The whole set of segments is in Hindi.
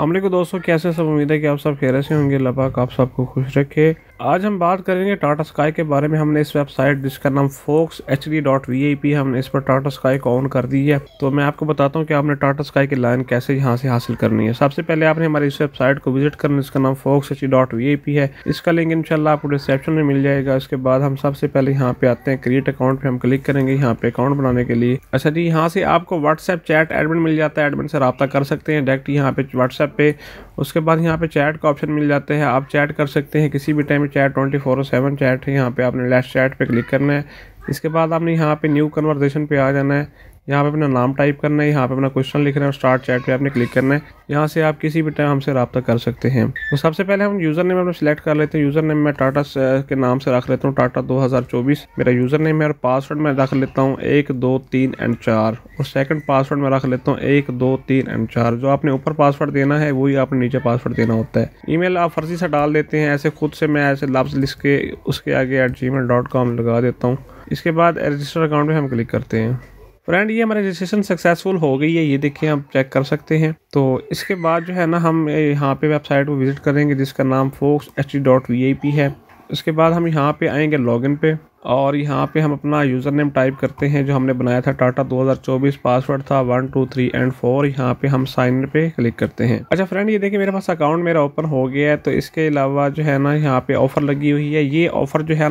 अस्सलामुअलैकुम दोस्तों, कैसे सब। उम्मीद है कि आप सब खैर से होंगे। लबाक आप सबको खुश रखे। आज हम बात करेंगे टाटा स्काई के बारे में। हमने इस वेबसाइट जिसका नाम foxhd.vip, हमने इस पर टाटा स्काई को ऑन कर दी है। तो मैं आपको बताता हूँ कि आपने टाटा स्काई की लाइन कैसे यहाँ से हासिल करनी है। सबसे पहले आपने हमारी इस वेबसाइट को विजिट करना, इसका नाम foxhd.vip है। इसका लिंक इंशाल्लाह आपको डिस्क्रिप्शन में मिल जाएगा। इसके बाद हम सबसे पहले यहाँ पे आते हैं, क्रिएट अकाउंट पे हम क्लिक करेंगे यहाँ पे अकाउंट बनाने के लिए। अच्छा जी, यहाँ से आपको व्हाट्सएप चैट एडमिन मिल जाता है, एडमिन से रब्ता कर सकते हैं डायरेक्ट यहाँ पे व्हाट्सएप पे। उसके बाद यहाँ पे चैट का ऑप्शन मिल जाता है, आप चैट कर सकते हैं किसी भी टाइम। चैट 24/7 चैट है। यहाँ पे आपने लास्ट चैट पे क्लिक करना है। इसके बाद आपने यहाँ पे न्यू कन्वर्सेशन पे आ जाना है। यहाँ पे अपना नाम टाइप करना है, यहाँ पे अपना क्वेश्चन लिखना है और स्टार्ट चैट पे आपने क्लिक करना है। यहाँ से आप किसी भी टाइम हमसे रब्ता कर सकते हैं। तो सबसे पहले हम यूज़र नेम अपना सिलेक्ट कर लेते हैं। यूज़र नेम मैं टाटा के नाम से रख लेता हूँ, टाटा 2024 मेरा यूज़र नेम है। और पासवर्ड मैं रख लेता हूँ 1 2 3 और 4, और सेकंड पासवर्ड मैं रख लेता हूँ 1 2 3 और 4। जो आपने ऊपर पासवर्ड देना है वही आपने नीचे पासवर्ड देना होता है। ईमेल आप फर्जी से डाल देते हैं ऐसे खुद से। मैं ऐसे लफ्ज़ लिख के उसके आगे @gmail.com लगा देता हूँ। इसके बाद रजिस्टर अकाउंट में हम क्लिक करते हैं। फ्रेंड, ये हमारी रजिस्ट्रेशन सक्सेसफुल हो गई है, ये देखिए आप चेक कर सकते हैं। तो इसके बाद जो है ना, हम यहाँ पे वेबसाइट को विजिट करेंगे जिसका नाम foxhd.vip है। उसके बाद हम यहाँ पे आएंगे लॉगिन पे, और यहाँ पे हम अपना यूज़र नेम टाइप करते हैं जो हमने बनाया था, टाटा 2024। पासवर्ड था 1 2 3 और 4। यहाँ पे हम साइन पे क्लिक करते हैं। अच्छा फ्रेंड, ये देखिए मेरे पास अकाउंट मेरा ओपन हो गया है। तो इसके अलावा जो है ना, यहाँ पे ऑफ़र लगी हुई है। ये ऑफ़र जो है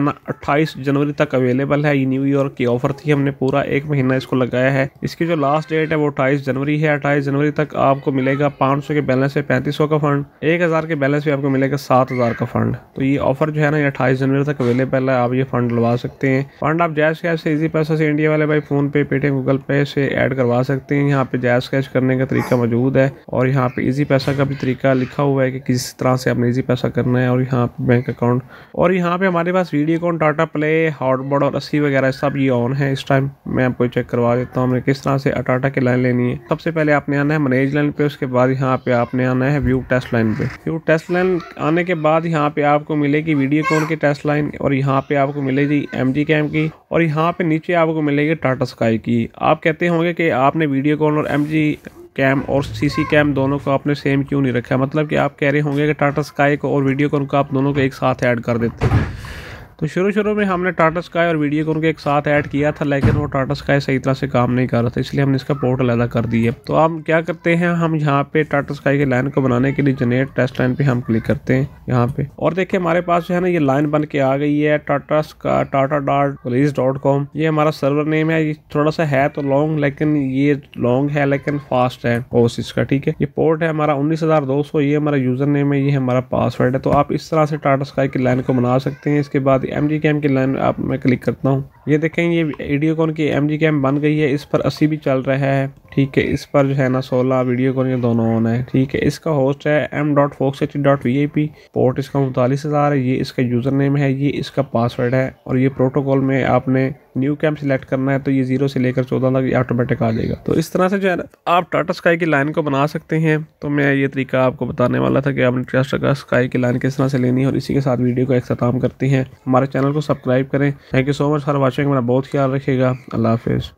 ना 28 जनवरी तक अवेलेबल है। ये न्यू ईयर की ऑफ़र थी, हमने पूरा 1 महीना इसको लगाया है। इसकी जो लास्ट डेट है वो 28 जनवरी है। 28 जनवरी तक आपको मिलेगा 500 के बैलेंस पे 3500 का फंड, 1000 के बैलेंस पे आपको मिलेगा 7000 का फंड। तो ये ऑफ़र जो है ना, ये 28 जनवरी तक अवेलेबल है। आप ये फंड लगा सकते हैं। फंड आप जैश कैश से, इजी पैसा से, इंडिया वाले भाई फोनपे, पेटीएम, गूगल पे से ऐड करवा सकते हैं। यहाँ पे जैश कैश करने का तरीका मौजूद है, और यहाँ पे इजी पैसा का भी तरीका लिखा हुआ है कि किस तरह से आपने इजी पैसा करना है। और यहाँ पे बैंक अकाउंट, और यहाँ पे हमारे पास वीडियोकॉन, टाटा प्ले, हॉटबॉट और 80 वगैरह सब ये ऑन है। इस टाइम मैं आपको चेक करवा देता हूँ हमने किस तरह से टाटा की लाइन लेनी है। सबसे पहले आपने आना है मैनेज लाइन पे। उसके बाद यहाँ पे आपने आना है व्यू टेस्ट लाइन पे। व्यू टेस्ट लाइन आने के बाद यहाँ पे आपको मिलेगी वीडियोकॉन की टेस्ट लाइन, और यहाँ पे आपको मिलेगी MG कैम की, और यहाँ पे नीचे आपको मिलेगी टाटा स्काई की। आप कहते होंगे कि आपने वीडियोकॉन और MG कैम और CC कैम दोनों को आपने सेम क्यों नहीं रखा। मतलब कि आप कह रहे होंगे कि टाटा स्काई को और वीडियोकॉन को आप दोनों को एक साथ ऐड कर देते हैं। तो शुरू में हमने टाटा स्काई और वीडियोकॉन के एक साथ ऐड किया था, लेकिन वो टाटा स्काई सही तरह से काम नहीं कर रहा था, इसलिए हमने इसका पोर्ट अलग कर दिया। तो आप क्या करते हैं, हम यहाँ पे टाटा स्काई के लाइन को बनाने के लिए जनरेट टेस्ट लाइन पे हम क्लिक करते हैं यहाँ पे, और देखिए हमारे पास जो है ना ये लाइन बन के आ गई है। टाटा स्काई tata.police.com ये हमारा सर्वर नेम है। ये थोड़ा सा है तो लॉन्ग, लेकिन ये लॉन्ग है लेकिन फास्ट है कोर्स इसका, ठीक है। ये पोर्ट है हमारा 19200, ये हमारा यूजर नेम है, ये हमारा पासवर्ड है। तो आप इस तरह से टाटा स्काई की लाइन को बना सकते हैं। इसके बाद MG कैम की लाइन आप मैं क्लिक करता हूँ। ये देखें, ये वीडियोकॉन की MG कैम बन गई है। इस पर 80 भी चल रहा है, ठीक है। इस पर जो है ना 16 वीडियोकॉन ये दोनों होना है, ठीक है। इसका होस्ट है m.foxhd.vip, पोर्ट इसका 39000 है। ये इसका यूज़र नेम है, ये इसका पासवर्ड है, और ये प्रोटोकॉल में आपने न्यू कैम सिलेक्ट करना है। तो ये 0 से लेकर 14 तक ये ऑटोमेटिक आ जाएगा। तो इस तरह से जो है आप टाटा स्काई की लाइन को बना सकते हैं। तो मैं ये तरीका आपको बताने वाला था कि आपने टाटा स्काई की लाइन किस तरह से लेनी है। और इसी के साथ वीडियो को अख्ताम करते हैं। हमारे चैनल को सब्सक्राइब करें। Thank you so much for watching. मेरा बहुत ख्याल रखिएगा। अल्लाह हाफिज़।